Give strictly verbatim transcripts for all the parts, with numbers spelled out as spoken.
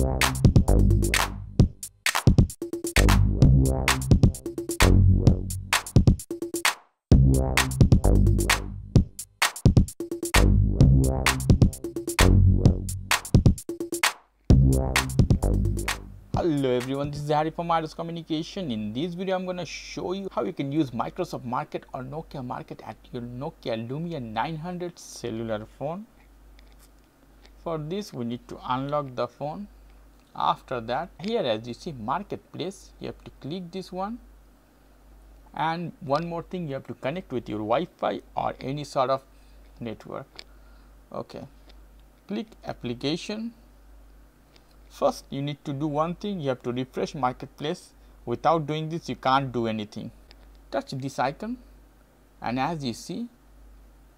Hello everyone, this is Harry from Aires Communication. In this video, I'm going to show you how you can use Microsoft Market or Nokia Market at your Nokia Lumia nine hundred cellular phone. For this, we need to unlock the phone. After that, here as you see Marketplace, you have to click this one. And one more thing, you have to connect with your Wi-Fi or any sort of network. Okay, click Application. First, you need to do one thing, you have to refresh Marketplace. Without doing this, you can't do anything. Touch this icon, and as you see,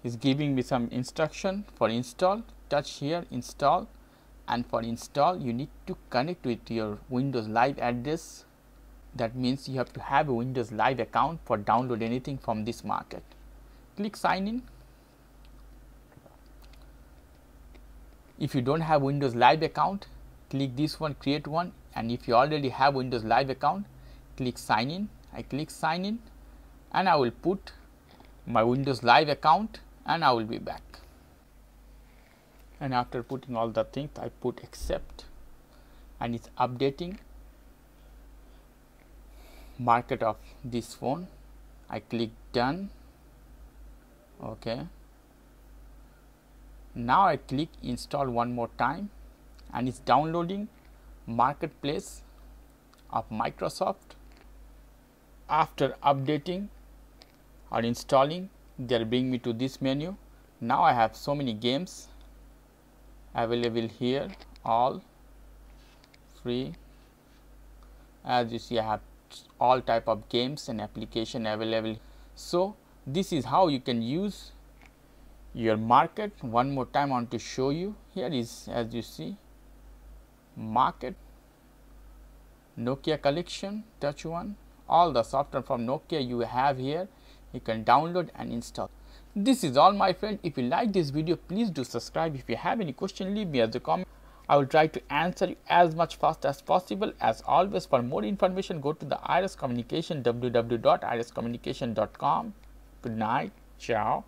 it's giving me some instruction for install. Touch here, install, and for install, you need to connect with your Windows Live address. That means you have to have a Windows Live account for download anything from this market. Click sign in. If you don't have Windows Live account, click this one, create one, and if you already have Windows Live account, click sign in. I click sign in and I will put my Windows Live account and I will be back. And after putting all the things, I put accept and it's updating market of this phone. I click done. Okay. Now I click install one more time. And it's downloading Marketplace of Microsoft. After updating or installing, they'll bring me to this menu. Now I have so many games available here, all free. As you see, I have all type of games and application available. So this is how you can use your market. One more time I want to show you. Here is, as you see, Market, Nokia collection, touch one, all the software from Nokia you have here, you can download and install. This is all, my friend. If you like this video, please do subscribe. If you have any question, leave me as a comment. I will try to answer you as much fast as possible. As always, for more information, go to the Aires Communication, w w w dot aires communication dot com. Good night, ciao.